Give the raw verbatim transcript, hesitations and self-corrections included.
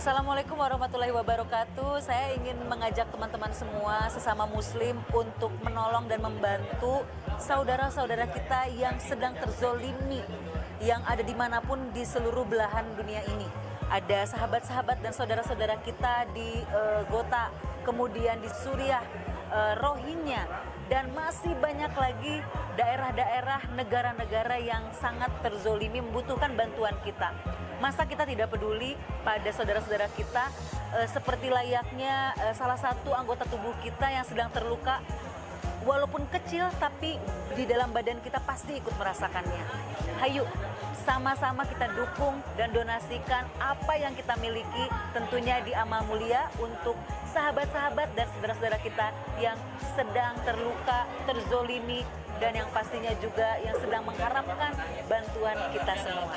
Assalamualaikum warahmatullahi wabarakatuh. Saya ingin mengajak teman-teman semua sesama muslim untuk menolong dan membantu saudara-saudara kita yang sedang terzolimi, yang ada dimanapun di seluruh belahan dunia ini. Ada sahabat-sahabat dan saudara-saudara kita di uh, Gota, kemudian di Suriah, uh, Rohingya, dan masih banyak lagi daerah-daerah, negara-negara yang sangat terzolimi membutuhkan bantuan kita. Masa kita tidak peduli pada saudara-saudara kita, e, seperti layaknya e, salah satu anggota tubuh kita yang sedang terluka, walaupun kecil tapi di dalam badan kita pasti ikut merasakannya. Hayu, sama-sama kita dukung dan donasikan apa yang kita miliki, tentunya di amal mulia untuk sahabat-sahabat dan saudara-saudara kita yang sedang terluka, terzolimi, dan yang pastinya juga yang sedang mengharapkan bantuan kita semua.